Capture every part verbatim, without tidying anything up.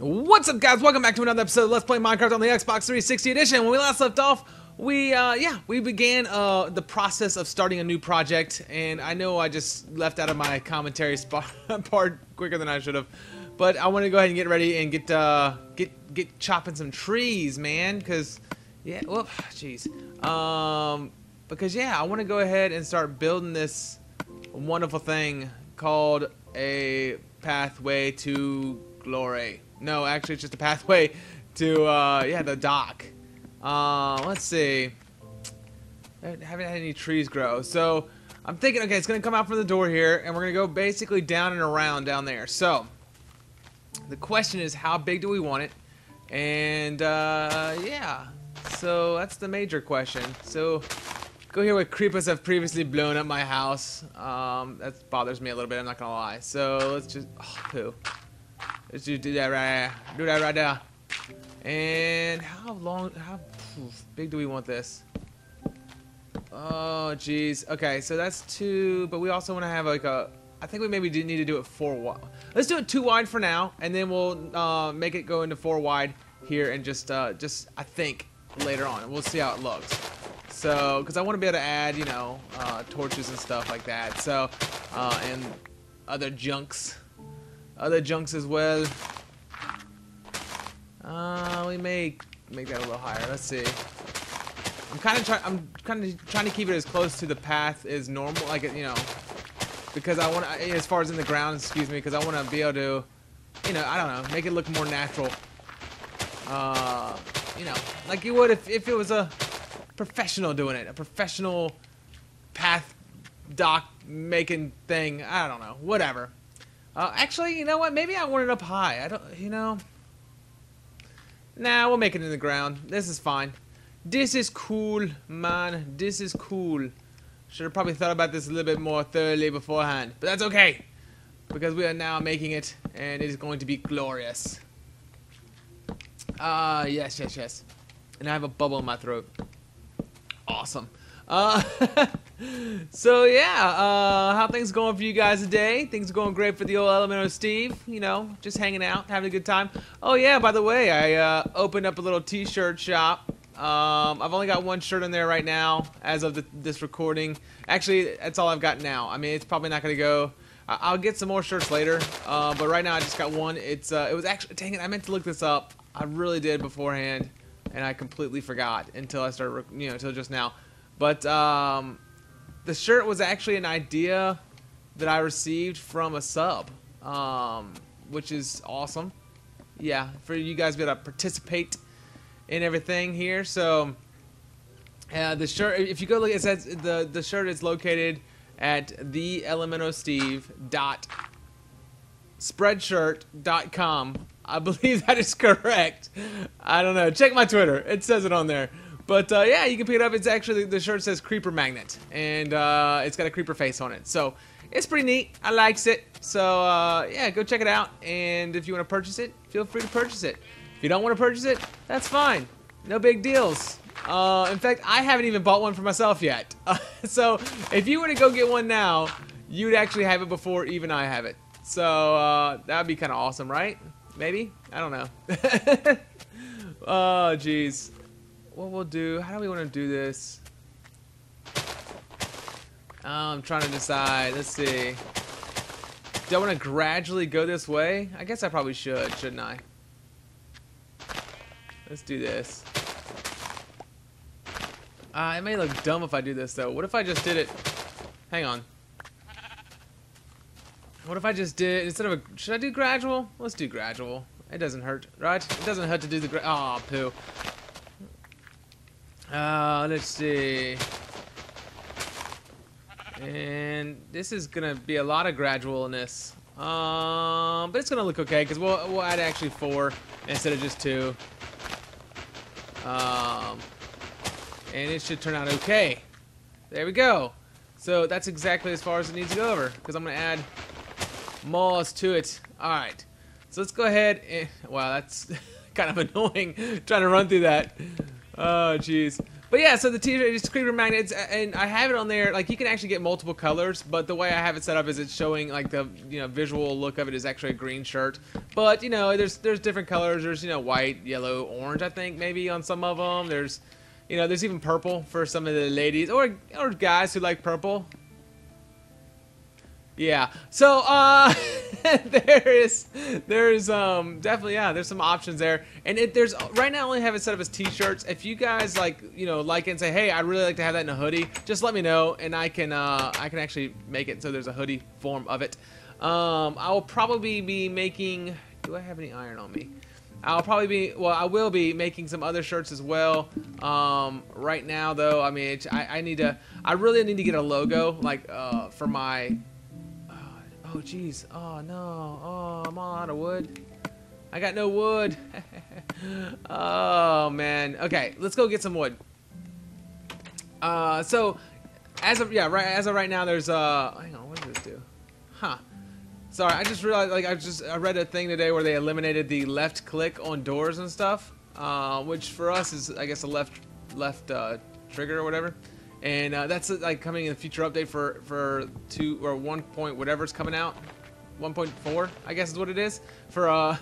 What's up, guys? Welcome back to another episode of Let's Play Minecraft on the Xbox three sixty Edition. When we last left off, we, uh, yeah, we began uh, the process of starting a new project, and I know I just left out of my commentary spot part quicker than I should have, but I want to go ahead and get ready and get, uh, get, get chopping some trees, man, because, yeah, whoop, jeez, um, because, yeah, I want to go ahead and start building this wonderful thing called a pathway to glory. No, actually, it's just a pathway to, uh, yeah, the dock. Uh, let's see. I haven't had any trees grow. So, I'm thinking, okay, it's going to come out from the door here, and we're going to go basically down and around down there. So, the question is, how big do we want it? And, uh, yeah. So, that's the major question. So, go here where creepers have previously blown up my house. Um, that bothers me a little bit, I'm not going to lie. So, let's just, oh, poo. Let's just do that right there. Do that right there. And how long, how big do we want this? Oh, jeez. Okay, so that's two, but we also want to have like a, I think we maybe do need to do it four wide. Let's do it two wide for now, and then we'll uh, make it go into four wide here and just, uh, just I think, later on. We'll see how it looks. So, because I want to be able to add, you know, uh, torches and stuff like that. So, uh, and other junks. Other junks as well. Uh, we may make that a little higher. Let's see. I'm kind of trying. I'm kind of trying to keep it as close to the path as normal, like you know, because I want to, as far as in the ground. Excuse me, because I want to be able to, you know, I don't know, make it look more natural. Uh, you know, like you would if if it was a professional doing it, a professional path dock making thing. I don't know, whatever. Uh, actually, you know what? Maybe I want it up high. I don't, you know. Nah, we'll make it in the ground. This is fine. This is cool, man. This is cool. Should have probably thought about this a little bit more thoroughly beforehand, but that's okay, because we are now making it, and it is going to be glorious. Ah, uh, yes, yes, yes. And I have a bubble in my throat. Awesome. Uh, so yeah, uh, how things going for you guys today? Things are going great for the old Element of Steve, you know, just hanging out, having a good time. Oh yeah, by the way, I uh, opened up a little t-shirt shop. Um, I've only got one shirt in there right now, as of the, this recording. Actually, that's all I've got now. I mean, it's probably not gonna go. I I'll get some more shirts later, uh, but right now I just got one. It's uh, it was actually, dang it, I meant to look this up. I really did beforehand, and I completely forgot until I started, you know, until just now. But um, the shirt was actually an idea that I received from a sub, um, which is awesome. Yeah, for you guys to be able to participate in everything here. So uh, the shirt, if you go look, it says the the shirt is located at the L M N O Steve dot spreadshirt dot com. I believe that is correct. I don't know. Check my Twitter. It says it on there. But, uh, yeah, you can pick it up. It's actually, the shirt says Creeper Magnet. And, uh, it's got a creeper face on it. So, it's pretty neat. I likes it. So, uh, yeah, go check it out. And if you want to purchase it, feel free to purchase it. If you don't want to purchase it, that's fine. No big deals. Uh, in fact, I haven't even bought one for myself yet. Uh, so, if you were to go get one now, you'd actually have it before even I have it. So, uh, that would be kind of awesome, right? Maybe? I don't know. Oh, jeez. What we'll do, how do we want to do this? I'm trying to decide. Let's see. Do I want to gradually go this way? I guess I probably should, shouldn't I? Let's do this. Uh, it may look dumb if I do this, though. What if I just did it? Hang on. What if I just did, instead of a, should I do gradual? Let's do gradual. It doesn't hurt, right? It doesn't hurt to do the gra- aw, poo. Uh, let's see. And this is gonna be a lot of gradualness. Um, but it's gonna look okay because we'll we'll add actually four instead of just two. Um, and it should turn out okay. There we go. So that's exactly as far as it needs to go over because I'm gonna add moss to it. All right. So let's go ahead and wow, that's kind of annoying trying to run through that. Oh, jeez. But yeah, so the t-shirt is Creeper Magnet, and I have it on there. Like, you can actually get multiple colors, but the way I have it set up is it's showing, like, the, you know, visual look of it is actually a green shirt. But, you know, there's there's different colors. There's, you know, white, yellow, orange, I think, maybe on some of them. There's, you know, there's even purple for some of the ladies or, or guys who like purple. Yeah, so uh, there is, there's um, definitely, yeah, there's some options there. And it, there's, right now I only have it set up as t-shirts. If you guys like, you know, like it and say, hey, I'd really like to have that in a hoodie, just let me know, and I can, uh, I can actually make it so there's a hoodie form of it. Um, I will probably be making, do I have any iron on me? I'll probably be, well, I will be making some other shirts as well. Um, right now, though, I mean, it, I, I need to, I really need to get a logo, like, uh, for my... Oh, jeez. Oh, no. Oh, I'm all out of wood. I got no wood. Oh, man. Okay, let's go get some wood. Uh, so, as of, yeah, right, as of right now, there's, uh, hang on, what does this do? Huh. Sorry, I just realized, like, I just, I read a thing today where they eliminated the left click on doors and stuff, uh, which for us is, I guess, a left, left, uh, trigger or whatever. And uh, that's like coming in the future update for for two or one point whatever's coming out, one point four I guess is what it is for uh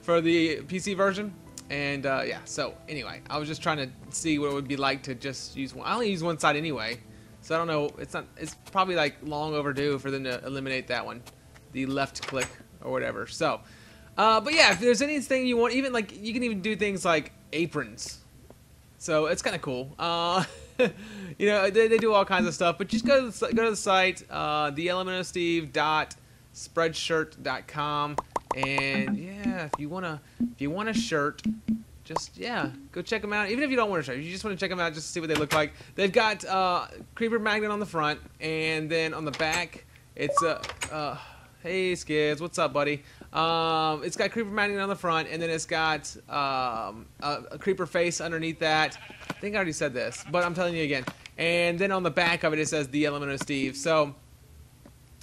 for the P C version. And uh, yeah, so anyway, I was just trying to see what it would be like to just use one. I only use one side anyway, so I don't know. It's not. It's probably like long overdue for them to eliminate that one, the left click or whatever. So, uh, but yeah, if there's anything you want, even like you can even do things like aprons. So it's kind of cool. Uh, you know, they, they do all kinds of stuff, but just go to the, go to the site, uh, the L M N O Steve dot spreadshirt dot com, and yeah, if you wanna if you want a shirt, just yeah, go check them out. Even if you don't want a shirt, you just want to check them out just to see what they look like. They've got uh, Creeper Magnet on the front, and then on the back, it's a uh, uh, hey Skids, what's up, buddy? Um, it's got Creeper Magnet on the front, and then it's got um, a, a creeper face underneath that. I think I already said this, but I'm telling you again. And then on the back of it, it says The Element of Steve. So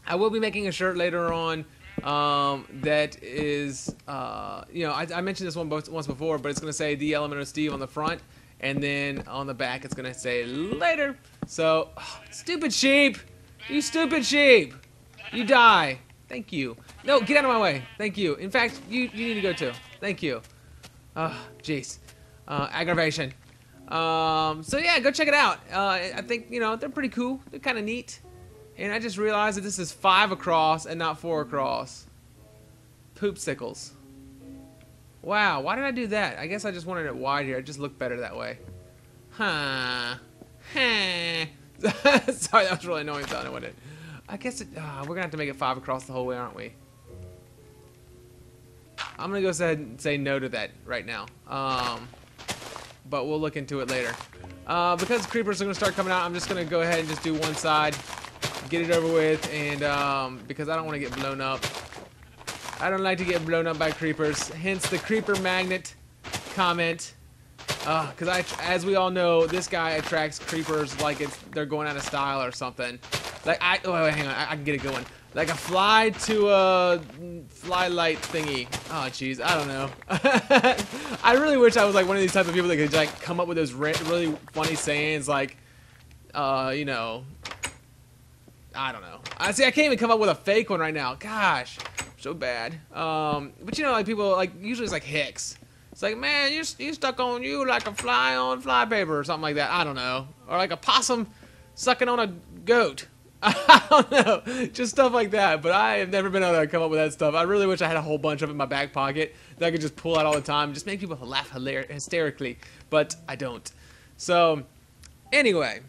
I will be making a shirt later on um, that is, uh, you know, I, I mentioned this one once before, but it's going to say The Element of Steve on the front, and then on the back it's going to say later. So, oh, stupid sheep! You stupid sheep! You die! Thank you. No, get out of my way. Thank you. In fact, you, you need to go too. Thank you. Oh, jeez. Uh, aggravation. Um, so yeah, go check it out. Uh, I think, you know, they're pretty cool. They're kind of neat. And I just realized that this is five across and not four across. Poopsicles. Wow, why did I do that? I guess I just wanted it wide here. It just looked better that way. Huh. Huh. Sorry, that was really annoying sounding, wasn't it? I guess it, uh, we're gonna have to make it five across the whole way, aren't we? I'm gonna go ahead and say no to that right now. Um, but we'll look into it later. Uh, because creepers are gonna start coming out, I'm just gonna go ahead and just do one side, get it over with, and um, because I don't want to get blown up. I don't like to get blown up by creepers. Hence the Creeper Magnet comment. Because uh, I, as we all know, this guy attracts creepers like it's they're going out of style or something. Like I, oh wait, hang on, I, I can get a good one. Like a fly to a fly light thingy. Oh jeez, I don't know. I really wish I was like one of these type of people that could like come up with those really funny sayings, like, uh, you know, I don't know. I see, I can't even come up with a fake one right now. Gosh, so bad. Um, but you know, like people like usually it's like hicks. It's like, man, you're, you're stuck on you like a fly on flypaper or something like that. I don't know, or like a possum sucking on a goat. I don't know, just stuff like that, but I have never been able to come up with that stuff. I really wish I had a whole bunch of it in my back pocket that I could just pull out all the time, just make people laugh hysterically, but I don't. So, anyway,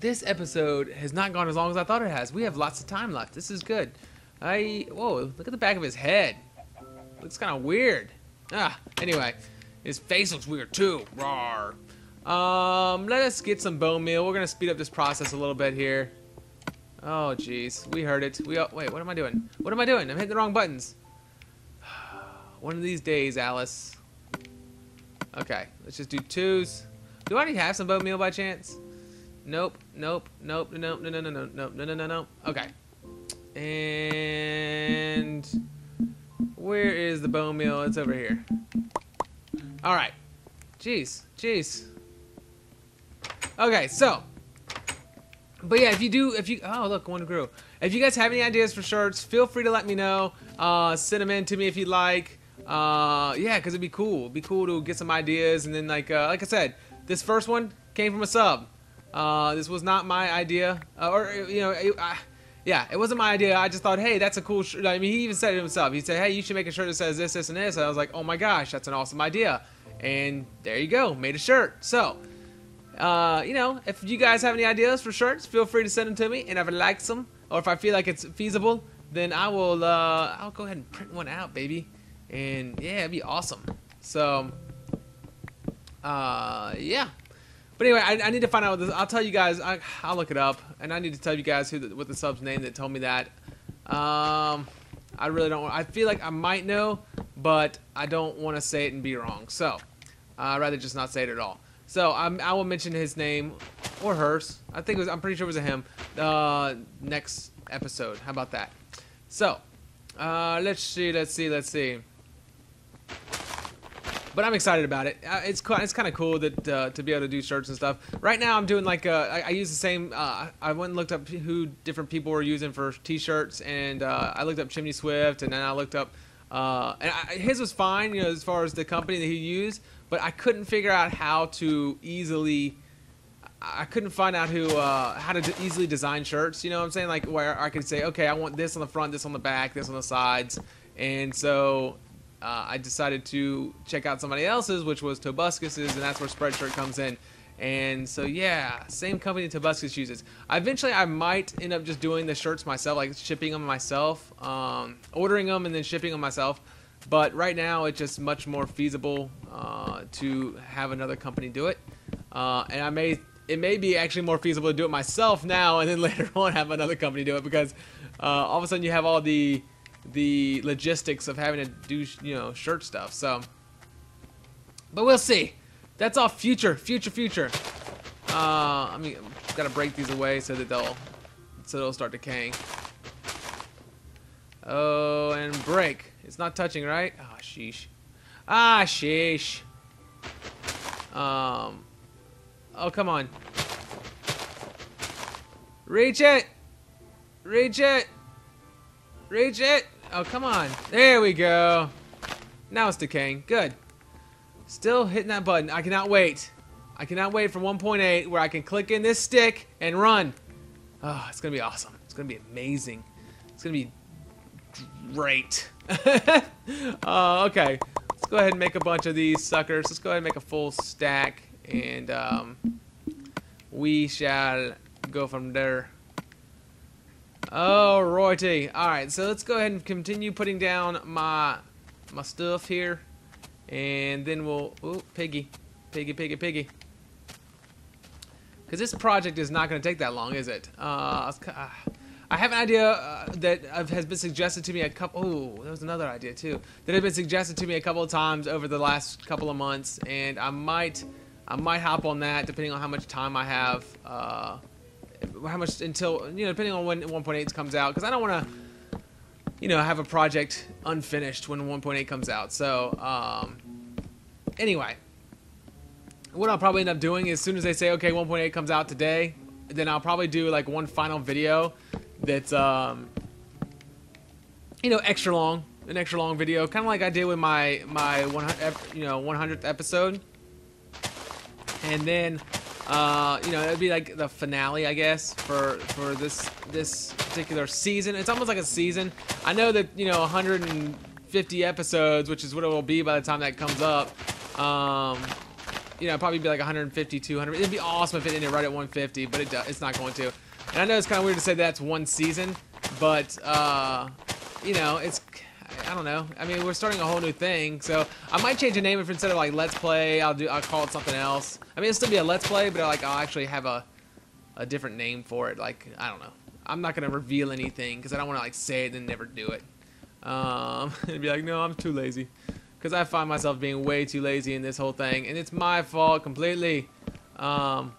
this episode has not gone as long as I thought it has. We have lots of time left. This is good. I, whoa, look at the back of his head. Looks kind of weird. Ah, anyway, his face looks weird too. Rawr. Um, let us get some bone meal. We're gonna speed up this process a little bit here. Oh, jeez, we heard it. We all, wait. What am I doing? What am I doing? I'm hitting the wrong buttons. One of these days, Alice. Okay, let's just do twos. Do I already have some bone meal by chance? Nope. Nope. Nope. Nope. No. No. No. No. No. No. No. No. No. Okay. And where is the bone meal? It's over here. All right. Jeez. Jeez. Okay, so. But yeah, if you do, if you, oh look, one grew. If you guys have any ideas for shirts, feel free to let me know. Uh, send them in to me if you'd like. Uh, yeah, because it'd be cool. It'd be cool to get some ideas. And then like, uh, like I said, this first one came from a sub. Uh, this was not my idea. Uh, or, you know, it, I, yeah, it wasn't my idea. I just thought, hey, that's a cool shirt. I mean, he even said it himself. He said, hey, you should make a shirt that says this, this, and this. And I was like, oh my gosh, that's an awesome idea. And there you go, made a shirt. So. Uh, you know, if you guys have any ideas for shirts, feel free to send them to me, and if I like them, or if I feel like it's feasible, then I will, uh, I'll go ahead and print one out, baby, and yeah, it'd be awesome. So, uh, yeah, but anyway, I, I need to find out what this, I'll tell you guys, I, I'll look it up, and I need to tell you guys who, the, what the sub's name that told me that. um, I really don't, I feel like I might know, but I don't want to say it and be wrong, so, uh, I'd rather just not say it at all. So I'm, I will mention his name, or hers. I think it was, I'm pretty sure it was a him. Uh, next episode. How about that? So, uh, let's see, let's see, let's see. But I'm excited about it. Uh, it's it's kind of cool that uh, to be able to do shirts and stuff. Right now, I'm doing like a, I, I use the same. Uh, I went and looked up who different people were using for T-shirts, and uh, I looked up Chimney Swift, and then I looked up. Uh, and I, his was fine, you know, as far as the company that he used. But I couldn't figure out how to easily, I couldn't find out who, uh, how to de- easily design shirts, you know what I'm saying? Like where I could say, okay, I want this on the front, this on the back, this on the sides. And so uh, I decided to check out somebody else's, which was Tobuscus's, and that's where Spreadshirt comes in. And so yeah, same company Tobuscus uses. Eventually I might end up just doing the shirts myself, like shipping them myself, um, ordering them and then shipping them myself. But right now, it's just much more feasible uh, to have another company do it, uh, and I may it may be actually more feasible to do it myself now, and then later on have another company do it, because uh, all of a sudden you have all the the logistics of having to do you know shirt stuff. So, but we'll see. That's all future, future, future. Uh, I mean, I've got to break these away so that they'll so they'll start decaying. Oh, and break. It's not touching, right? Ah, sheesh. Ah, sheesh. Um. Oh, come on. Reach it. Reach it. Reach it. Oh, come on. There we go. Now it's decaying. Good. Still hitting that button. I cannot wait. I cannot wait for one point eight where I can click in this stick and run. Oh, it's going to be awesome. It's going to be amazing. It's going to be great. uh, okay, let's go ahead and make a bunch of these suckers. Let's go ahead and make a full stack, and um, we shall go from there. Oh, righty. All right, so let's go ahead and continue putting down my my stuff here, and then we'll oh, piggy, piggy, piggy, piggy. Because this project is not going to take that long, is it? Uh, uh I have an idea uh, that has been suggested to me a couple. Oh, there was another idea too that had been suggested to me a couple of times over the last couple of months, and I might, I might hop on that depending on how much time I have, uh, how much until you know, depending on when one point eight comes out, because I don't want to, you know, have a project unfinished when one point eight comes out. So, um, anyway, what I'll probably end up doing is as soon as they say okay, one point eight comes out today, then I'll probably do like one final video. That's, um, you know, extra long, an extra long video, kind of like I did with my, my one hundredth episode. And then, uh, you know, it'd be like the finale, I guess, for, for this, this particular season. It's almost like a season. I know that, you know, one hundred fifty episodes, which is what it will be by the time that comes up. Um, you know, it'd probably be like one fifty, two hundred. It'd be awesome if it ended right at one fifty, but it do, it's not going to. And I know it's kind of weird to say that's one season, but, uh, you know, it's, I don't know. I mean, we're starting a whole new thing, so I might change the name if instead of, like, Let's Play, I'll do, I'll call it something else. I mean, it'll still be a Let's Play, but, like, I'll actually have a, a different name for it. Like, I don't know. I'm not going to reveal anything, because I don't want to, like, say it and never do it. Um, it'd be like, no, I'm too lazy. Because I find myself being way too lazy in this whole thing, and it's my fault completely. Um...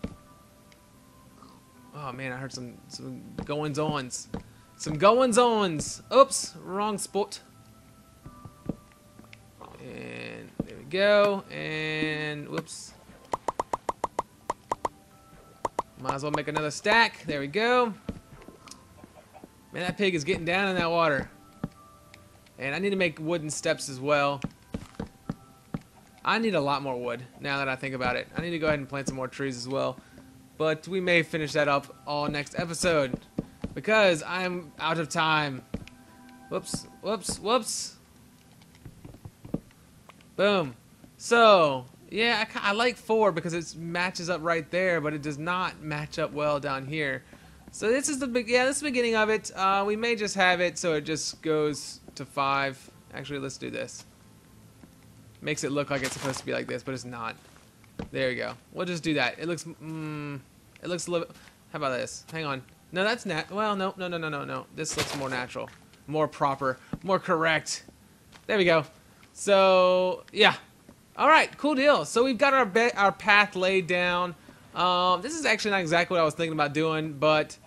Oh man, I heard some some goings ons, some goings ons. Oops, wrong spot. And there we go. And whoops. Might as well make another stack. There we go. Man, that pig is getting down in that water. And I need to make wooden steps as well. I need a lot more wood, now that I think about it. I need to go ahead and plant some more trees as well. But we may finish that up all next episode, because I'm out of time. Whoops, whoops, whoops. Boom. So, yeah, I, I like four because it matches up right there, but it does not match up well down here. So this is the big, yeah, this is the beginning of it. Uh, we may just have it so it just goes to five. Actually, let's do this. Makes it look like it's supposed to be like this, but it's not. There we go. We'll just do that. It looks, mm, it looks a little. How about this? Hang on. No, that's nat. Well, no, no, no, no, no, no. This looks more natural, more proper, more correct. There we go. So yeah. All right. Cool deal. So we've got our be our path laid down. Um, this is actually not exactly what I was thinking about doing, but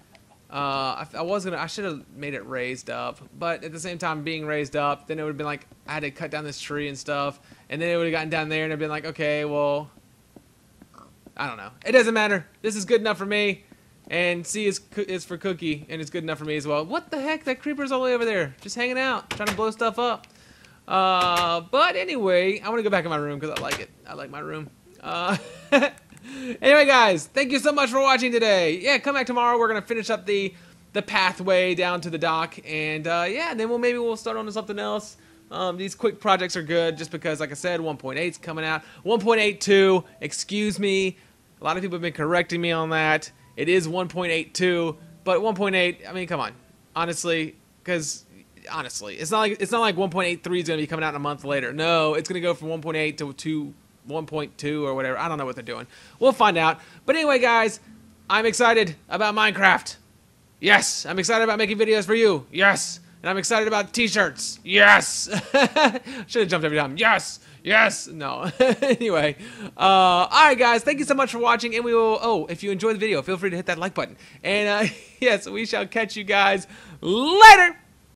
uh, I, I was gonna. I should have made it raised up, but at the same time, being raised up, then it would have been like I had to cut down this tree and stuff, and then it would have gotten down there and it'd been like, okay, well. I don't know. It doesn't matter. This is good enough for me. And C is, is for cookie, and it's good enough for me as well. What the heck? That creeper's all the way over there, just hanging out, trying to blow stuff up. Uh, but anyway, I want to go back in my room because I like it. I like my room. Uh, anyway, guys, thank you so much for watching today. Yeah, come back tomorrow. We're gonna finish up the the pathway down to the dock, and uh, yeah, then we'll maybe we'll start on to something else. Um, these quick projects are good, just because, like I said, one point eight's coming out. one point eight two. Excuse me. A lot of people have been correcting me on that. It is one point eight two, but one point eight, I mean, come on. Honestly, because, honestly, it's not like it's not like one point eight three is going to be coming out in a month later. No, it's going to go from one point eight to, to one point two or whatever. I don't know what they're doing. We'll find out. But anyway, guys, I'm excited about Minecraft. Yes, I'm excited about making videos for you. Yes, and I'm excited about t-shirts. Yes. Should have jumped every time. Yes. Yes! No. Anyway. Uh, Alright, guys. Thank you so much for watching. And we will... Oh, if you enjoyed the video, feel free to hit that like button. And, uh, yes, we shall catch you guys later!